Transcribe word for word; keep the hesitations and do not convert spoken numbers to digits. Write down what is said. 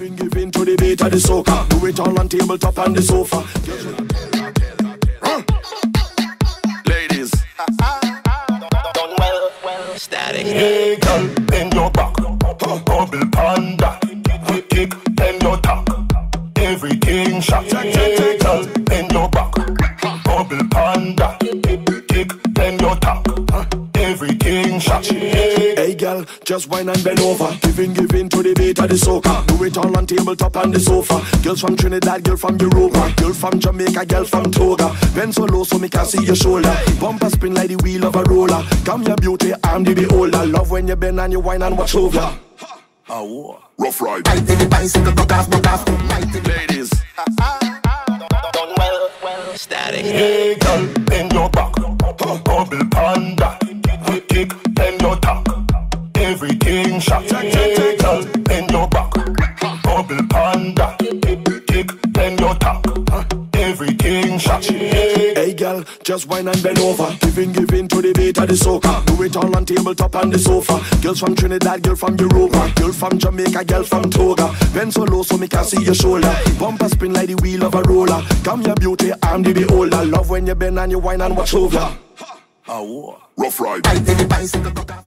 Giving, giving to the beat of the soca. Do it all on tabletop and the sofa. Ladies, done well, well. Static. Hey girl, bend your back. Bubble panda. We kick, bend your tack. Everything shot. Hey girl, bend your back. Bubble panda. We kick, bend your tack. Everything shot. Hey girl, just whine and bend over. Giving, giving to the beat of the soca. Do it all on tabletop and the sofa. Girls from Trinidad, girl from Europa, girl from Jamaica, girl from Toga. Bend so low so me can see your shoulder. Bumper spin like the wheel of a roller. Come your beauty, I'm the beholder. Love when you bend and you whine and watch over. Oh, rough ride. I take the bicycle, knock off, knock off. Ladies, done well, well. Static. Hey girl, bend your back. Bubble panda. We kick, bend your tack. Everything shot. Hey girl, bend your back. Bubble panda. Kick, bend your tack. Everything shot. Hey girl, just whine and bend over. Giving, giving to the beat of the soca. Do it all on tabletop and the sofa. Girls from Trinidad, girl from Europa, girl from Jamaica, girl from Toga. Bend so low so me can see your shoulder. Bumper spin like the wheel of a roller. Come your beauty, I'm the beholder. Love when you bend and you whine and watch over. Rough ride.